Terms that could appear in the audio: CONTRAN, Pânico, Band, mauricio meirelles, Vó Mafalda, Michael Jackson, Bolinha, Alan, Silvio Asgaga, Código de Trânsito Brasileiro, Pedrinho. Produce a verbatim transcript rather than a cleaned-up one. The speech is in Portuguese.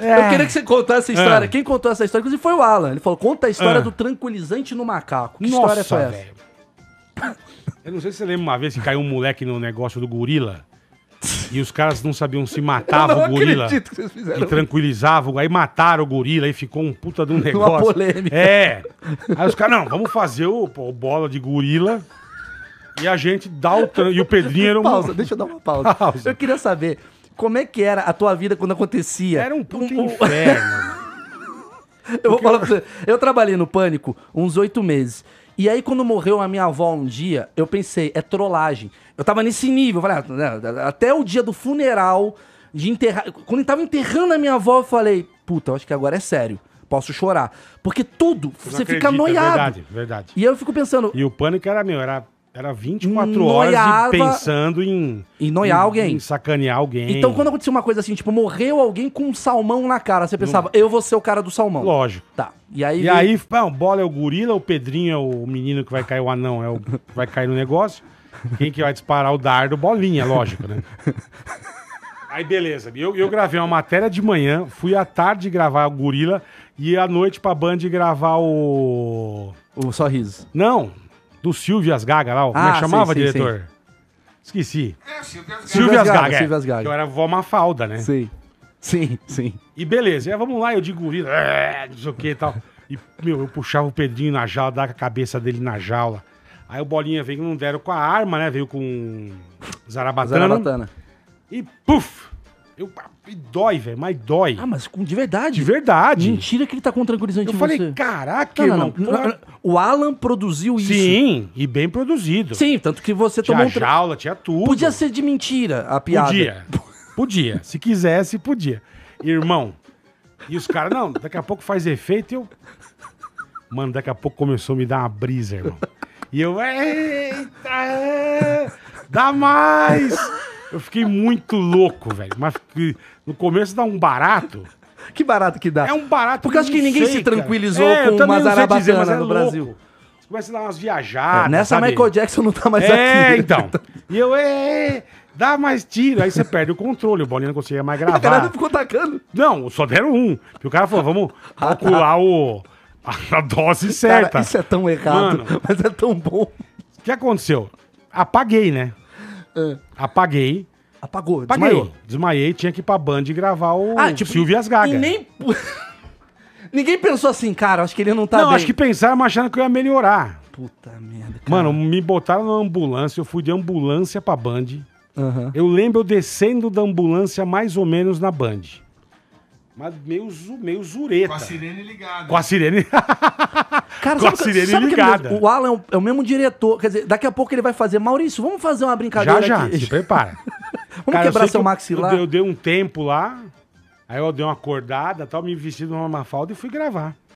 É. Eu queria que você contasse essa história. É. Quem contou essa história, inclusive, foi o Alan. Ele falou, conta a história é. do tranquilizante no macaco. Que Nossa, história foi essa? Velho. Eu não sei se você lembra uma vez que caiu um moleque no negócio do gorila. E os caras não sabiam se matavam o gorila. Acredito que vocês fizeram. E tranquilizavam. Aí mataram o gorila e ficou um puta de um negócio. Uma polêmica. É. Aí os caras, não, vamos fazer o, o bola de gorila. E a gente dá o... Tran... E o Pedrinho era um... Pausa, deixa eu dar uma pausa. pausa. Eu queria saber... Como é que era a tua vida quando acontecia? Era um puto um, um... inferno. Eu vou falar pra você. Eu trabalhei no Pânico uns oito meses. E aí, quando morreu a minha avó um dia, eu pensei, é trollagem. Eu tava nesse nível. Falei, ah, até o dia do funeral, de enterrar... Quando eu tava enterrando a minha avó, eu falei, puta, eu acho que agora é sério. Posso chorar. Porque tudo, eu você acredito, fica noiado. É verdade, verdade. E eu fico pensando... E o Pânico era meu, era... Era vinte e quatro Noiava, horas e pensando em... Em noiar em, alguém. Em sacanear alguém. Então, quando acontecia uma coisa assim, tipo, morreu alguém com um salmão na cara, você pensava, não. eu vou ser o cara do salmão. Lógico. Tá. E aí... E vem... aí, pão, bola é o gorila, o Pedrinho é o menino que vai cair, o anão é o que vai cair no negócio. Quem que vai disparar o dardo? Bolinha, lógico, né? Aí, beleza. Eu, eu gravei uma matéria de manhã, fui à tarde gravar o gorila e à noite pra Band gravar o... O sorriso. Não. Do Silvio Asgaga lá, ah, como é que chamava, sim, sim, diretor? Sim. Esqueci. É, Silvio Asgaga. Silvio Asgaga, Silvio Asgaga. É. Que eu era Vó Mafalda, né? Sim. Sim, sim. E beleza, e aí, vamos lá, eu de gorila, não sei o que e tal. E, meu, eu puxava o Pedrinho na jaula, dava a cabeça dele na jaula. Aí o Bolinha veio, não deram com a arma, né? Veio com zarabatana. Zarabatana. E puf! Eu, e dói, velho, mas dói. Ah, mas de verdade. De verdade. Mentira que ele tá com um tranquilizante. Eu falei, você. Caraca, não, irmão. Não, não, não. O Alan produziu isso. Sim, e bem produzido. Sim, tanto que você tinha tomou... Tinha um jaula, tinha tudo. Podia ser de mentira a piada. Podia, podia. Se quisesse, podia. Irmão, e os caras, não, daqui a pouco faz efeito e eu... Mano, daqui a pouco começou a me dar uma brisa, irmão. E eu, eita, dá mais... Eu fiquei muito louco, velho. Mas no começo dá um barato. Que barato que dá? É um barato. Porque eu acho que ninguém sei, se tranquilizou é, com uma zarabatana no louco. Brasil. Você começa a dar umas viajadas. É, nessa sabe? Michael Jackson não tá mais é, aqui. É, então. E eu, é, dá mais tiro. Aí você perde o controle. O Bolinha não conseguia mais gravar. O cara não ficou tacando. Não, só deram um. E o cara falou, vamos ah, calcular tá. o, a, a dose certa. Cara, isso é tão errado, mano, mas é tão bom. O que aconteceu? Apaguei, né? Apaguei. Apagou, Apaguei. desmaiou. Desmaiei, tinha que ir pra Band gravar o ah, tipo, Silvio Asgaga. E nem... Ninguém pensou assim, cara, acho que ele não tá não, bem. Não, acho que pensaram, mas achando que eu ia melhorar. Puta merda, cara. Mano, me botaram na ambulância, eu fui de ambulância pra Band. Uhum. Eu lembro eu descendo da ambulância mais ou menos na Band. Mas meio, meio zureta. Com a sirene ligada. Com a sirene... Cara, com a sirene sabe ligada. Que o Alan é o, é o mesmo diretor. Quer dizer, daqui a pouco ele vai fazer... Maurício, vamos fazer uma brincadeira já, já, aqui. Já, já. Se prepara. Vamos cara, quebrar seu que maxilar. Eu, eu dei um tempo lá. Aí eu dei uma acordada, tal, me vesti de uma Mafalda e fui gravar.